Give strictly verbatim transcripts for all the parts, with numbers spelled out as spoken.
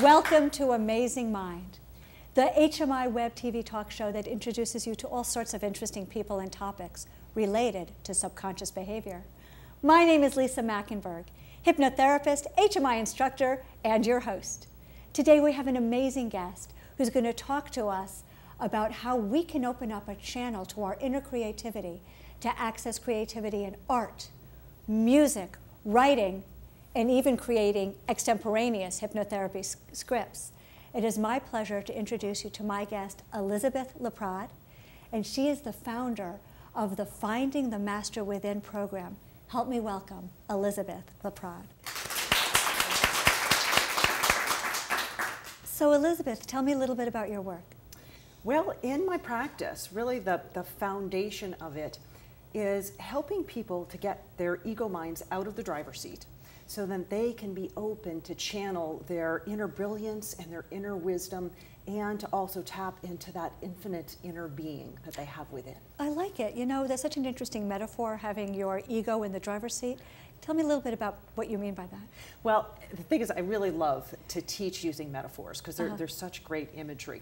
Welcome to Amazing Mind, the H M I Web T V talk show that introduces you to all sorts of interesting people and topics related to subconscious behavior. My name is Lisa Mackenberg, hypnotherapist, H M I instructor, and your host. Today we have an amazing guest who's going to talk to us about how we can open up a channel to our inner creativity, to access creativity in art, music, writing, and even creating extemporaneous hypnotherapy scripts. It is my pleasure to introduce you to my guest, Elizabeth LaPrade, and she is the founder of the Finding the Master Within program. Help me welcome Elizabeth LaPrade. So Elizabeth, tell me a little bit about your work. Well, in my practice, really the, the foundation of it is helping people to get their ego minds out of the driver's seat, so then they can be open to channel their inner brilliance and their inner wisdom, and to also tap into that infinite inner being that they have within. I like it. You know, that's such an interesting metaphor, having your ego in the driver's seat. Tell me a little bit about what you mean by that. Well, the thing is, I really love to teach using metaphors because they're, uh-huh. they're such great imagery.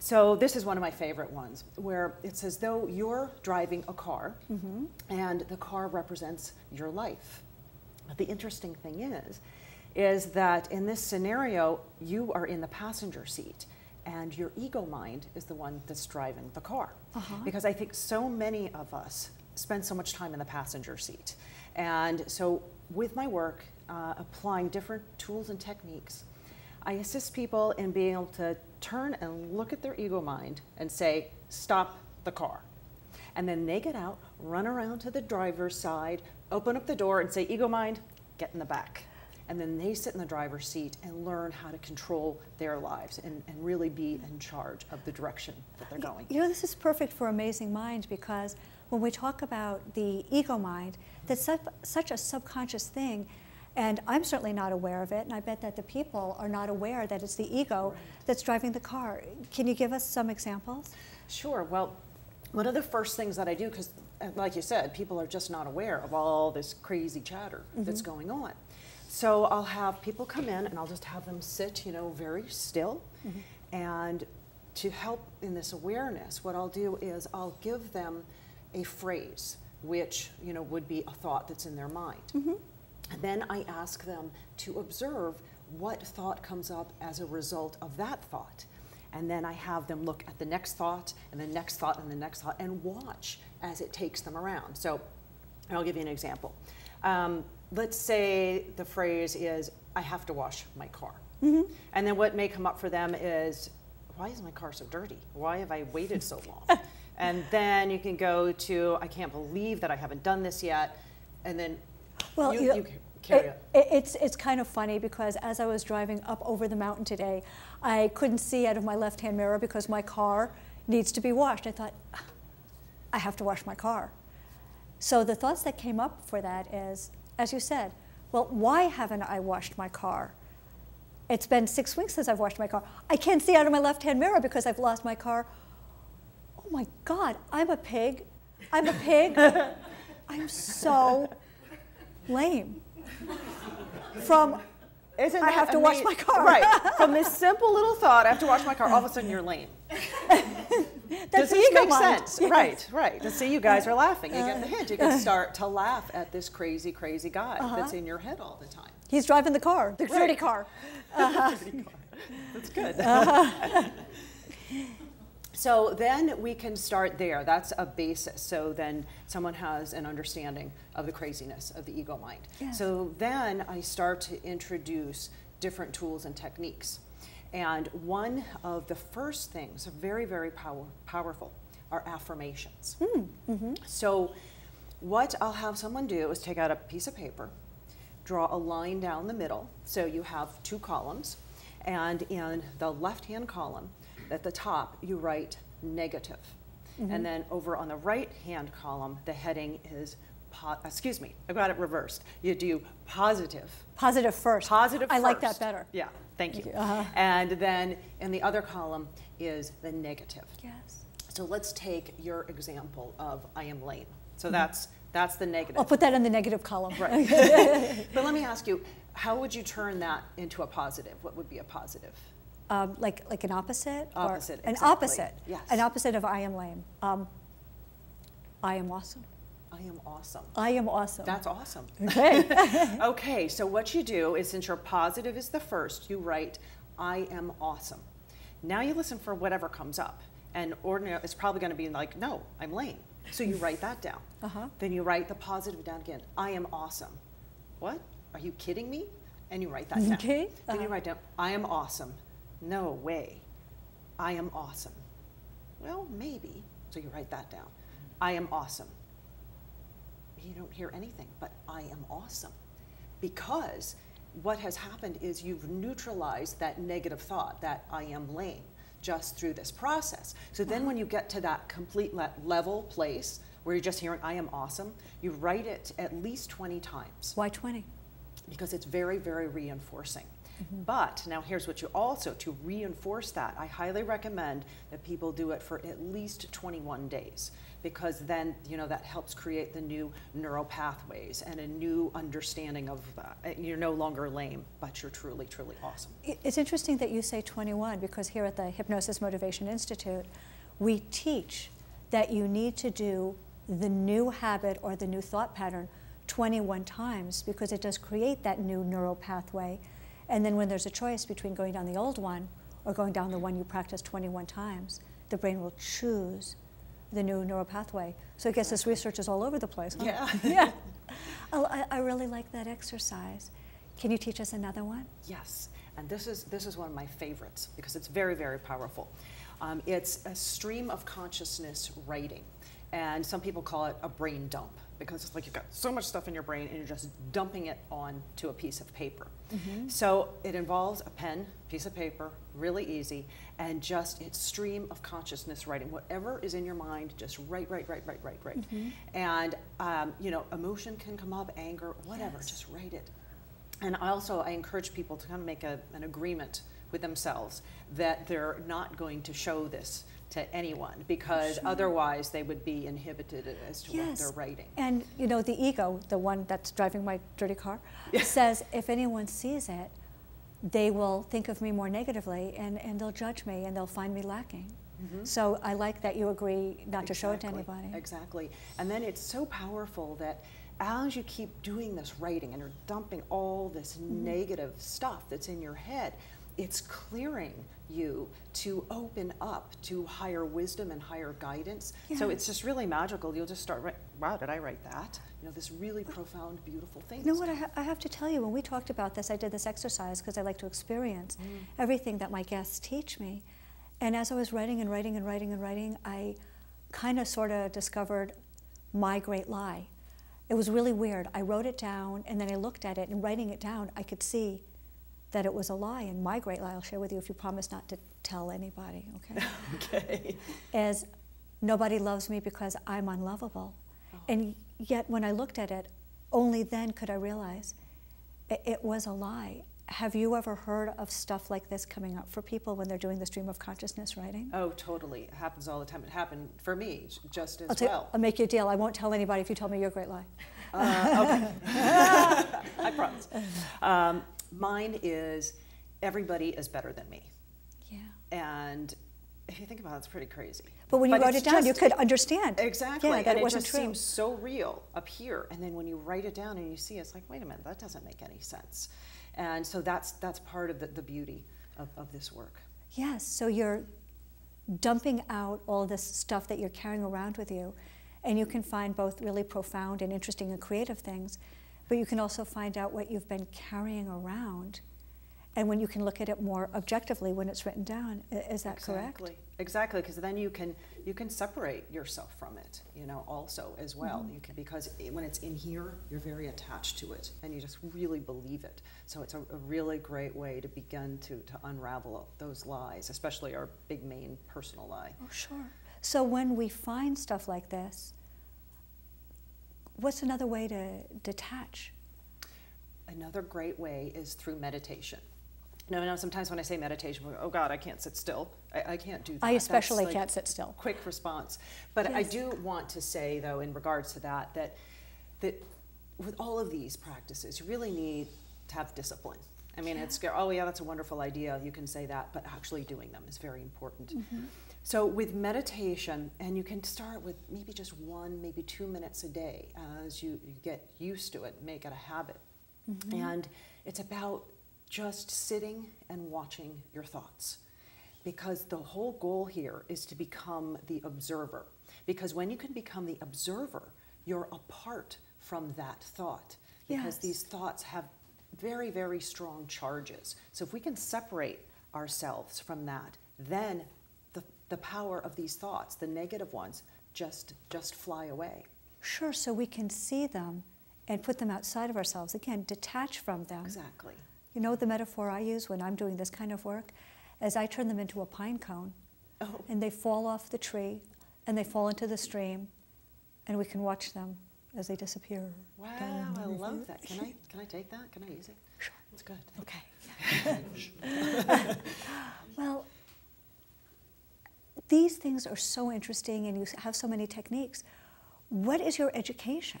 So this is one of my favorite ones, where it's as though you're driving a car, mm-hmm. and the car represents your life. But the interesting thing is, is that in this scenario, you are in the passenger seat and your ego mind is the one that's driving the car. Uh-huh. Because I think so many of us spend so much time in the passenger seat. And so with my work, uh, applying different tools and techniques, I assist people in being able to turn and look at their ego mind and say, stop the car. And then they get out, run around to the driver's side, open up the door and say, ego mind, get in the back. And then they sit in the driver's seat and learn how to control their lives and, and really be in charge of the direction that they're going. You know, this is perfect for Amazing Mind, because when we talk about the ego mind, that's such a subconscious thing, and I'm certainly not aware of it, and I bet that the people are not aware that it's the ego that's driving the car. Can you give us some examples? Sure. Well, one of the first things that I do, because like you said, people are just not aware of all this crazy chatter mm-hmm. that's going on. So I'll have people come in and I'll just have them sit, you know, very still. Mm-hmm. And to help in this awareness, what I'll do is I'll give them a phrase, which, you know, would be a thought that's in their mind. Mm-hmm. And then I ask them to observe what thought comes up as a result of that thought. And then I have them look at the next thought and the next thought and the next thought and watch as it takes them around. So, and I'll give you an example. Um, let's say the phrase is, I have to wash my car. Mm-hmm. And then what may come up for them is, why is my car so dirty? Why have I waited so long? And then you can go to, I can't believe that I haven't done this yet. And then well, you, you, you carry it, it. It's, it's kind of funny, because as I was driving up over the mountain today, I couldn't see out of my left-hand mirror because my car needs to be washed. I thought, I have to wash my car. So the thoughts that came up for that is, as you said, well, why haven't I washed my car? It's been six weeks since I've washed my car. I can't see out of my left-hand mirror because I've lost my car. Oh my God, I'm a pig. I'm a pig. I'm so lame. From, Isn't I have to wash my car. Right. From this simple little thought, I have to wash my car, all of a sudden you're lame. That's Does this make mind. sense? Yes. Right, right. Let's see, you guys are laughing. You get the hint. You can start to laugh at this crazy, crazy guy uh-huh. that's in your head all the time. He's driving the car, the dirty right. car. Uh-huh. The dirty car. That's good. Uh-huh. So then we can start there. That's a basis. So then someone has an understanding of the craziness of the ego mind. Yes. So then I start to introduce different tools and techniques. And one of the first things, very, very power, powerful, are affirmations. Mm. Mm-hmm. So what I'll have someone do is take out a piece of paper, draw a line down the middle. So you have two columns. And in the left-hand column, at the top, you write negative. Mm-hmm. And then over on the right-hand column, the heading is Po excuse me, I got it reversed. You do positive. Positive first. Positive first. I like that better. Yeah, thank you. Uh-huh. And then in the other column is the negative. Yes. So let's take your example of I am lame. So mm-hmm. that's that's the negative. I'll put that in the negative column. Right. But let me ask you, How would you turn that into a positive? What would be a positive? Um, like like an opposite? Opposite, or exactly. An opposite. Yes. An opposite of I am lame. Um, I am awesome. I am awesome. I am awesome. That's awesome. Okay. Okay, so what you do is, since your positive is the first, you write, I am awesome. Now you listen for whatever comes up. And ordinary, it's probably going to be like, no, I'm lame. So you write that down. Uh-huh. Then you write the positive down again. I am awesome. What? Are you kidding me? And you write that down. Okay. Uh-huh. Then you write down, I am awesome. No way. I am awesome. Well, maybe. So you write that down. I am awesome. You don't hear anything, but I am awesome. Because what has happened is you've neutralized that negative thought, that I am lame, just through this process. So then when you get to that complete le level place where you're just hearing, I am awesome, you write it at least twenty times. Why twenty? Because it's very, very reinforcing. Mm-hmm. But now here's what you also, to reinforce that, I highly recommend that people do it for at least twenty-one days, because then, you know, that helps create the new neural pathways and a new understanding of that. You're no longer lame, but you're truly, truly awesome. It's interesting that you say twenty-one, because here at the Hypnosis Motivation Institute, we teach that you need to do the new habit or the new thought pattern twenty-one times, because it does create that new neural pathway. And then when there's a choice between going down the old one or going down the one you practiced twenty-one times, the brain will choose the new neural pathway. So I guess this research is all over the place, huh? Yeah. Yeah. I, I really like that exercise. Can you teach us another one? Yes, and this is, this is one of my favorites, because it's very, very powerful. Um, it's a stream of consciousness writing. And some people call it a brain dump, because it's like you've got so much stuff in your brain and you're just dumping it onto a piece of paper. Mm-hmm. So it involves a pen, piece of paper, really easy, and just it's stream of consciousness writing. Whatever is in your mind, just write, write, write, write, write, write. Mm-hmm. And um, you know, emotion can come up, anger, whatever, yes. Just write it. And also I encourage people to kind of make a, an agreement with themselves that they're not going to show this to anyone, because sure. Otherwise they would be inhibited as to yes. What they're writing. And you know, the ego, the one that's driving my dirty car, says if anyone sees it, they will think of me more negatively, and, and they'll judge me and they'll find me lacking. Mm-hmm. So I like that you agree not exactly. To show it to anybody. Exactly. And then it's so powerful that as you keep doing this writing and you're dumping all this mm-hmm. Negative stuff that's in your head, it's clearing you to open up to higher wisdom and higher guidance. Yes. So it's just really magical. You'll just start, wow, did I write that? You know, this really well, profound, beautiful thing. You know what, I, ha I have to tell you, when we talked about this, I did this exercise because I like to experience mm. Everything that my guests teach me. And as I was writing and writing and writing and writing, I kind of sort of discovered my great lie. It was really weird. I wrote it down, and then I looked at it, and writing it down, I could see that it was a lie, and my great lie, I'll share with you if you promise not to tell anybody, okay? Okay. Is nobody loves me because I'm unlovable. Oh. And yet when I looked at it, only then could I realize it, it was a lie. Have you ever heard of stuff like this coming up for people when they're doing the stream of consciousness writing? Oh, totally. It happens all the time. It happened for me just as I'll tell, well. I'll make you a deal. I won't tell anybody if you tell me your great lie. Uh, okay. I promise. Um, Mine is, everybody is better than me. Yeah. And if you think about it, it's pretty crazy. But when you but wrote it down, just, you could understand. Exactly. Yeah, that and it, it wasn't just true. Seems so real up here. And then when you write it down and you see it, it's like, wait a minute, that doesn't make any sense. And so that's, that's part of the, the beauty of, of this work. Yes, so you're dumping out all this stuff that you're carrying around with you. And you can find both really profound and interesting and creative things. But you can also find out what you've been carrying around, and when you can look at it more objectively when it's written down. Is that correct? Exactly. Exactly, because then you can you can separate yourself from it, you know, also as well. Mm-hmm. You can, because when it's in here, you're very attached to it, and you just really believe it. So it's a, a really great way to begin to to unravel those lies, especially our big main personal lie. Oh, sure. So when we find stuff like this, what's another way to detach? Another great way is through meditation. Now, now sometimes when I say meditation, we go, oh God, I can't sit still. I, I can't do that. I especially like can't sit still. Quick response. But yes. I do want to say, though, in regards to that, that, that with all of these practices, you really need to have discipline. I mean, yeah. it's, oh yeah, that's a wonderful idea, you can say that, but actually doing them is very important. Mm-hmm. So with meditation, and you can start with maybe just one, maybe two minutes a day uh, as you, you get used to it, make it a habit. Mm-hmm. And it's about just sitting and watching your thoughts. Because the whole goal here is to become the observer. Because when you can become the observer, you're apart from that thought. Because yes. these thoughts have very, very strong charges. So if we can separate ourselves from that, then the, the power of these thoughts, the negative ones, just, just fly away. Sure, so we can see them and put them outside of ourselves. Again, detach from them. Exactly. You know the metaphor I use when I'm doing this kind of work? As I turn them into a pine cone, oh. and they fall off the tree, and they fall into the stream, and we can watch them as they disappear. Wow, down. I love that. Can I, can I take that? Can I use it? Sure. That's good. Okay. Well, these things are so interesting, and you have so many techniques. What is your education?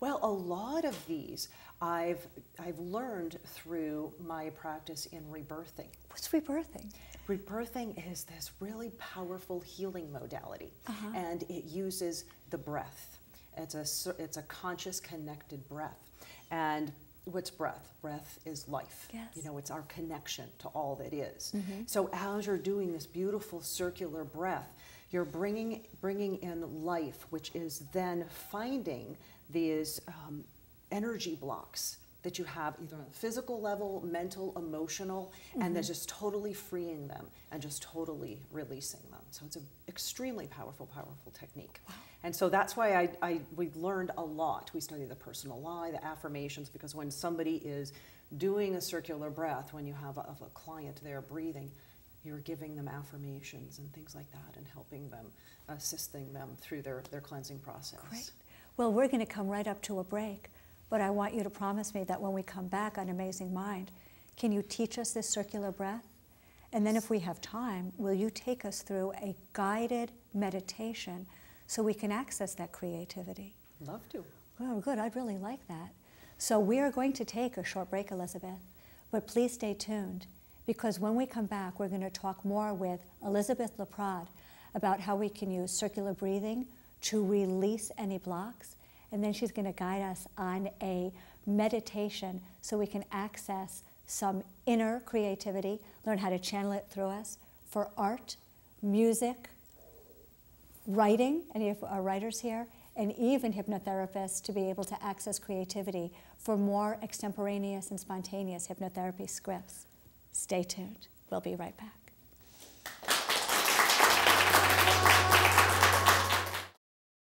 Well, a lot of these I've, I've learned through my practice in rebirthing. What's rebirthing? Rebirthing is this really powerful healing modality, uh-huh. and it uses the breath. It's a, it's a conscious, connected breath. And what's breath? Breath is life. Yes. You know, it's our connection to all that is. Mm-hmm. So as you're doing this beautiful circular breath, you're bringing, bringing in life, which is then finding these um, energy blocks that you have, either on the physical level, mental, emotional, mm-hmm. and they're just totally freeing them and just totally releasing them. So it's an extremely powerful, powerful technique. Wow. And so that's why I, I, we've learned a lot. We study the personal lie, the affirmations, because when somebody is doing a circular breath, when you have a, a client there breathing, you're giving them affirmations and things like that and helping them, assisting them through their, their cleansing process. Great. Well, we're going to come right up to a break, but I want you to promise me that when we come back on Amazing Mind, can you teach us this circular breath? And then if we have time, will you take us through a guided meditation so we can access that creativity? Love to. Well, good. I'd really like that. So we are going to take a short break, Elizabeth, but please stay tuned, because when we come back, we're going to talk more with Elizabeth LaPrade about how we can use circular breathing to release any blocks, and then she's going to guide us on a meditation so we can access some inner creativity, learn how to channel it through us for art, music, writing, any of our writers here, and even hypnotherapists to be able to access creativity for more extemporaneous and spontaneous hypnotherapy scripts. Stay tuned. We'll be right back.